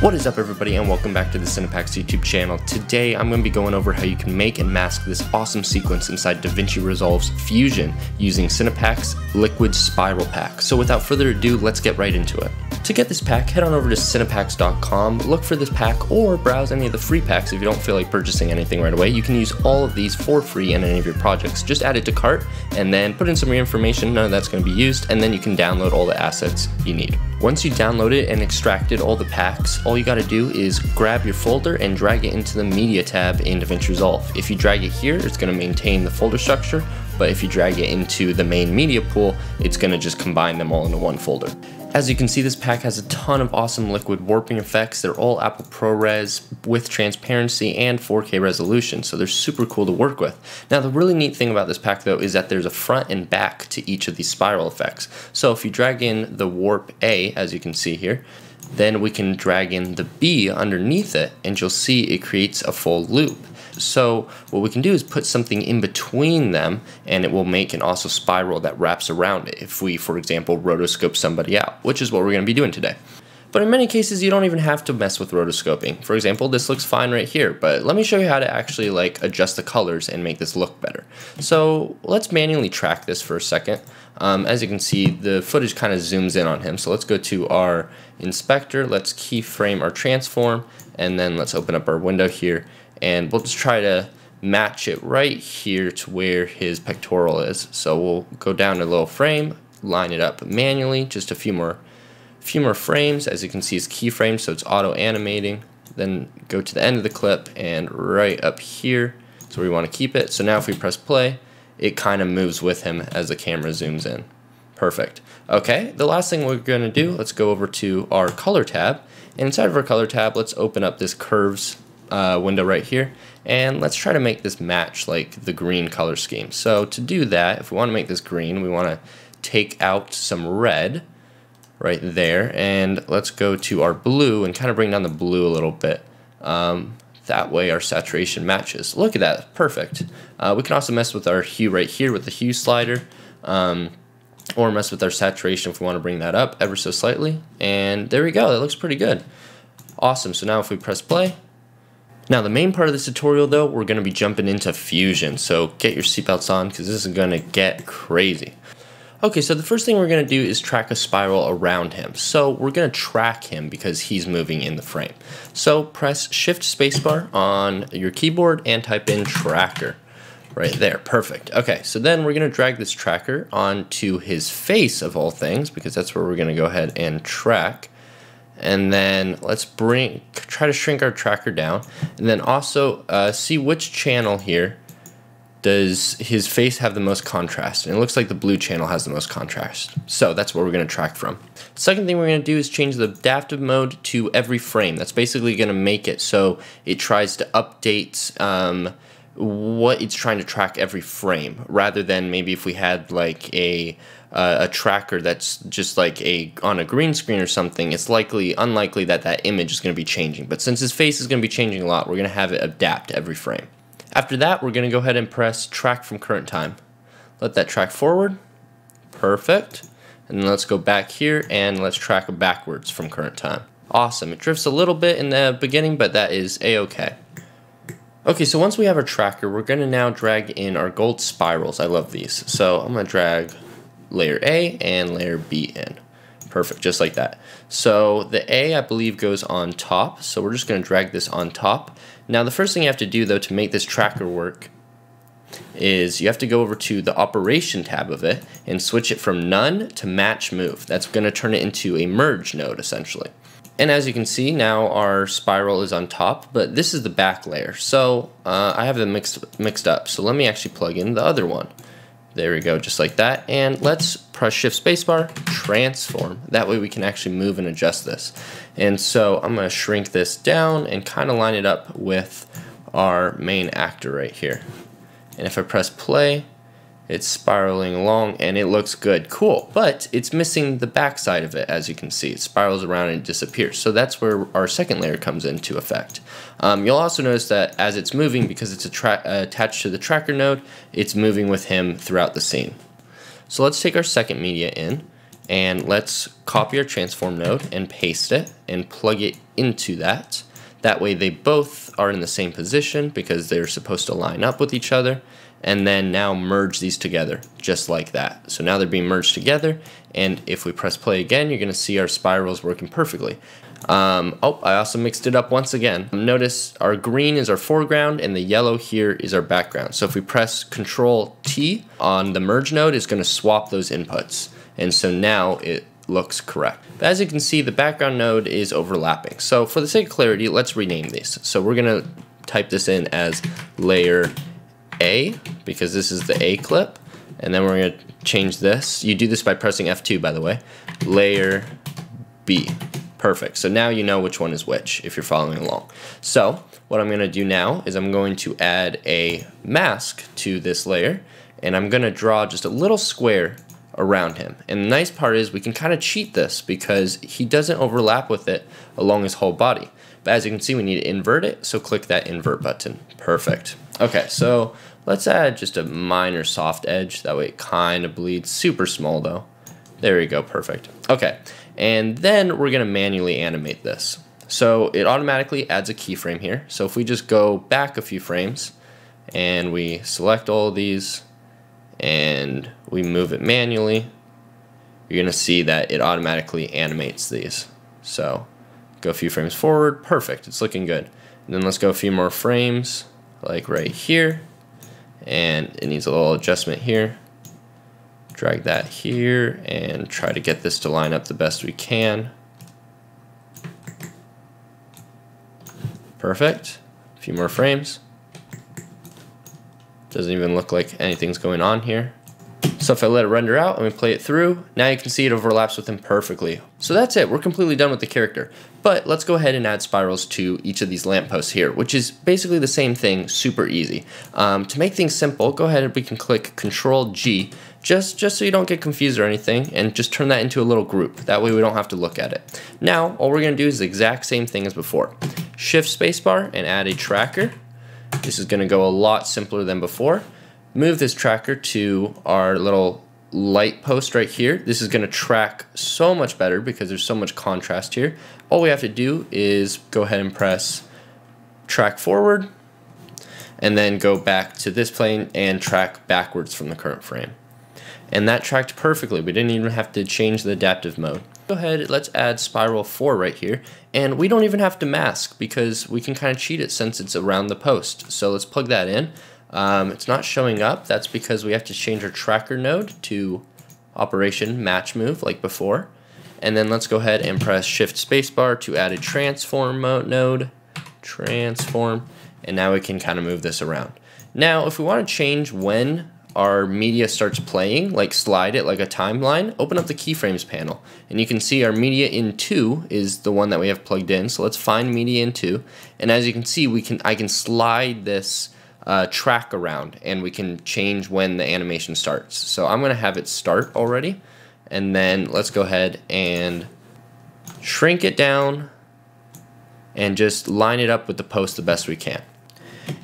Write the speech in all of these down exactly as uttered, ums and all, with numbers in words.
What is up, everybody, and welcome back to the Cinepacks YouTube channel. Today I'm going to be going over how you can make and mask this awesome sequence inside DaVinci Resolve's Fusion using Cinepacks Liquid Spiral Pack. So without further ado, let's get right into it. To get this pack, head on over to cinepacks dot com, look for this pack, or browse any of the free packs if you don't feel like purchasing anything right away. You can use all of these for free in any of your projects. Just add it to cart, and then put in some of your information, none of that's going to be used, and then you can download all the assets you need. Once you download it and extracted all the packs, all you got to do is grab your folder and drag it into the media tab in DaVinci Resolve. If you drag it here, it's going to maintain the folder structure, but if you drag it into the main media pool, it's going to just combine them all into one folder. As you can see, this pack has a ton of awesome liquid warping effects. They're all Apple ProRes with transparency and four K resolution, so they're super cool to work with. Now, the really neat thing about this pack, though, is that there's a front and back to each of these spiral effects. So if you drag in the warp A, as you can see here, then we can drag in the B underneath it, and you'll see it creates a full loop. So what we can do is put something in between them, and it will make an awesome spiral that wraps around it if we, for example, rotoscope somebody out, which is what we're going to be doing today. But in many cases, you don't even have to mess with rotoscoping. For example, this looks fine right here, but let me show you how to actually like adjust the colors and make this look better. So let's manually track this for a second. Um, as you can see, the footage kind of zooms in on him. So let's go to our inspector, let's keyframe our transform, and then let's open up our window here, and we'll just try to match it right here to where his pectoral is. So we'll go down a little frame, line it up manually, just a few more few more frames. As you can see, it's keyframe, so it's auto animating. Then go to the end of the clip and right up here is where we want to keep it. So now if we press play, it kind of moves with him as the camera zooms in. Perfect. Okay, the last thing we're going to do, let's go over to our color tab, and inside of our color tab, let's open up this curves uh, window right here, and let's try to make this match like the green color scheme. So to do that, if we want to make this green, we want to take out some red right there, and let's go to our blue and kind of bring down the blue a little bit. Um, that way our saturation matches. Look at that, perfect. Uh, we can also mess with our hue right here with the hue slider, um, or mess with our saturation if we want to bring that up ever so slightly. And there we go, that looks pretty good. Awesome, so now if we press play, now the main part of this tutorial though, we're gonna be jumping into Fusion, so get your seatbelts on because this is gonna get crazy. Okay, so the first thing we're going to do is track a spiral around him. So we're going to track him because he's moving in the frame. So press Shift Spacebar on your keyboard and type in tracker right there. Perfect. Okay, so then we're going to drag this tracker onto his face of all things because that's where we're going to go ahead and track. And then let's bring try to shrink our tracker down, and then also uh, see which channel here does his face have the most contrast, and it looks like the blue channel has the most contrast. So that's what we're going to track from. Second thing we're going to do is change the adaptive mode to every frame. That's basically going to make it so it tries to update um, what it's trying to track every frame, rather than maybe if we had like a uh, a tracker that's just like a on a green screen or something, it's likely unlikely that that image is going to be changing. But since his face is going to be changing a lot, we're going to have it adapt to every frame. After that, we're going to go ahead and press track from current time. Let that track forward. Perfect. And then let's go back here and let's track backwards from current time. Awesome. It drifts a little bit in the beginning, but that is a-okay. Okay, so once we have our tracker, we're going to now drag in our gold spirals. I love these. So I'm going to drag layer A and layer B in. Perfect, just like that. So the A, I believe, goes on top, so we're just going to drag this on top. Now the first thing you have to do though to make this tracker work is you have to go over to the operation tab of it and switch it from none to match move. That's going to turn it into a merge node essentially. And as you can see, now our spiral is on top, but this is the back layer. So uh, I have them mixed, mixed up, so let me actually plug in the other one. There we go, just like that. And let's press Shift Spacebar, transform. That way we can actually move and adjust this. And so I'm gonna shrink this down and kind of line it up with our main actor right here. And if I press play, it's spiraling along and it looks good, cool. But it's missing the back side of it, as you can see. It spirals around and it disappears. So that's where our second layer comes into effect. Um, you'll also notice that as it's moving, because it's attra attached to the tracker node, it's moving with him throughout the scene. So let's take our second media in And let's copy our transform node and paste it and plug it into that. That way they both are in the same position because they're supposed to line up with each other. And then now merge these together just like that. So now they're being merged together, and if we press play again, you're gonna see our spirals working perfectly. Um, oh, I also mixed it up once again. Notice our green is our foreground and the yellow here is our background. So if we press Control T on the merge node, it's gonna swap those inputs. And so now it looks correct. But as you can see, the background node is overlapping. So for the sake of clarity, let's rename these. So we're gonna type this in as layer A, because this is the A clip, and then we're going to change this. You do this by pressing F two, by the way. Layer B. Perfect. So now you know which one is which if you're following along. So what I'm going to do now is I'm going to add a mask to this layer, and I'm going to draw just a little square around him. And the nice part is we can kind of cheat this because he doesn't overlap with it along his whole body. But as you can see, we need to invert it, so click that invert button. Perfect. Okay, so let's add just a minor soft edge. That way it kind of bleeds. Super small though. There you go, perfect. Okay, and then we're gonna manually animate this. So it automatically adds a keyframe here. So if we just go back a few frames and we select all of these and we move it manually, you're gonna see that it automatically animates these. So go a few frames forward, perfect, it's looking good. And then let's go a few more frames, like right here, and it needs a little adjustment here. Drag that here and try to get this to line up the best we can. Perfect. A few more frames. Doesn't even look like anything's going on here. So if I let it render out and we play it through, now you can see it overlaps with him perfectly. So that's it, we're completely done with the character. But let's go ahead and add spirals to each of these lampposts here, which is basically the same thing, super easy. Um, to make things simple, go ahead and we can click Control G, just, just so you don't get confused or anything, and just turn that into a little group. That way we don't have to look at it. Now, all we're gonna do is the exact same thing as before. Shift spacebar and add a tracker. This is gonna go a lot simpler than before. Move this tracker to our little light post right here. This is going to track so much better because there's so much contrast here. All we have to do is go ahead and press track forward and then go back to this plane and track backwards from the current frame. And that tracked perfectly. We didn't even have to change the adaptive mode. Go ahead, let's add spiral four right here, and we don't even have to mask because we can kind of cheat it since it's around the post. So let's plug that in. Um, it's not showing up. That's because we have to change our tracker node to operation match move like before. And then let's go ahead and press shift spacebar to add a transform mode node, transform, and now we can kind of move this around. Now, if we want to change when our media starts playing, like slide it like a timeline, open up the keyframes panel, and you can see our media in two is the one that we have plugged in. So let's find media in two. And as you can see, we can, I can slide this Uh, track around, and we can change when the animation starts. So I'm gonna have it start already, and then let's go ahead and shrink it down and just line it up with the post the best we can.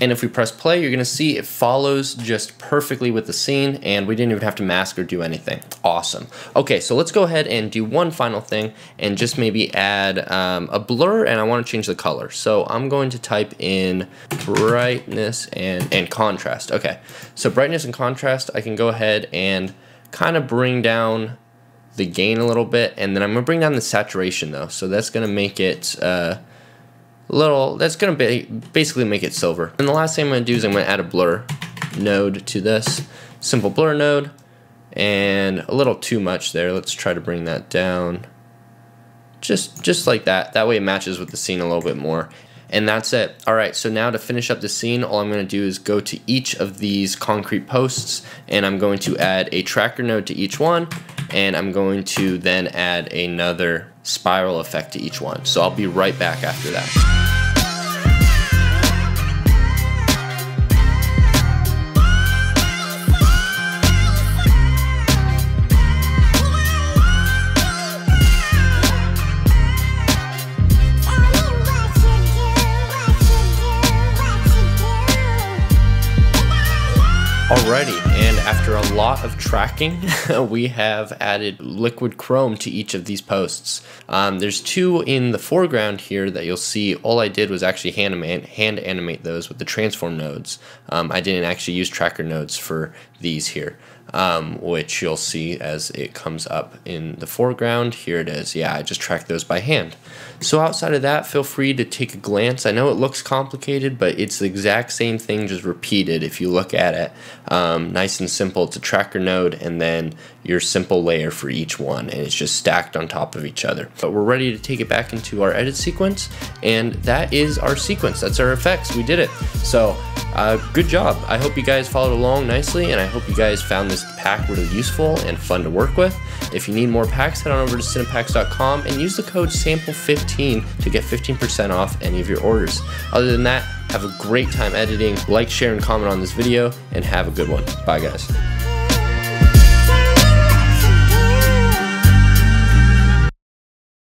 And if we press play, you're gonna see it follows just perfectly with the scene, and we didn't even have to mask or do anything. Awesome. Okay, so let's go ahead and do one final thing and just maybe add um, a blur, and I wanna change the color. So I'm going to type in brightness and, and contrast. Okay, so brightness and contrast, I can go ahead and kind of bring down the gain a little bit, and then I'm gonna bring down the saturation though. So that's gonna make it, uh, little, that's gonna be basically make it silver. And the last thing I'm gonna do is I'm gonna add a blur node to this. Simple blur node, and a little too much there. Let's try to bring that down. Just, just like that. That way it matches with the scene a little bit more. And that's it. All right, so now to finish up the scene, all I'm gonna do is go to each of these concrete posts, and I'm going to add a tracker node to each one, and I'm going to then add another spiral effect to each one. So I'll be right back after that. Alrighty, and After a lot of tracking, we have added liquid chrome to each of these posts. Um, there's two in the foreground here that you'll see. All I did was actually hand animate, hand animate those with the transform nodes. Um, I didn't actually use tracker nodes for these here, um, which you'll see as it comes up in the foreground. Here it is. Yeah, I just tracked those by hand. So outside of that, feel free to take a glance. I know it looks complicated, but it's the exact same thing just repeated if you look at it. Um, nice and simple. It's a tracker node and then your simple layer for each one, and it's just stacked on top of each other. But we're ready to take it back into our edit sequence, and that is our sequence. That's our effects. We did it. So uh, good job. I hope you guys followed along nicely, and I hope you guys found this pack really useful and fun to work with. If you need more packs, head on over to cinepacks dot com and use the code sample fifteen to get fifteen percent off any of your orders. Other than that, have a great time editing. Like, share, and comment on this video, and have a good one. Bye, guys.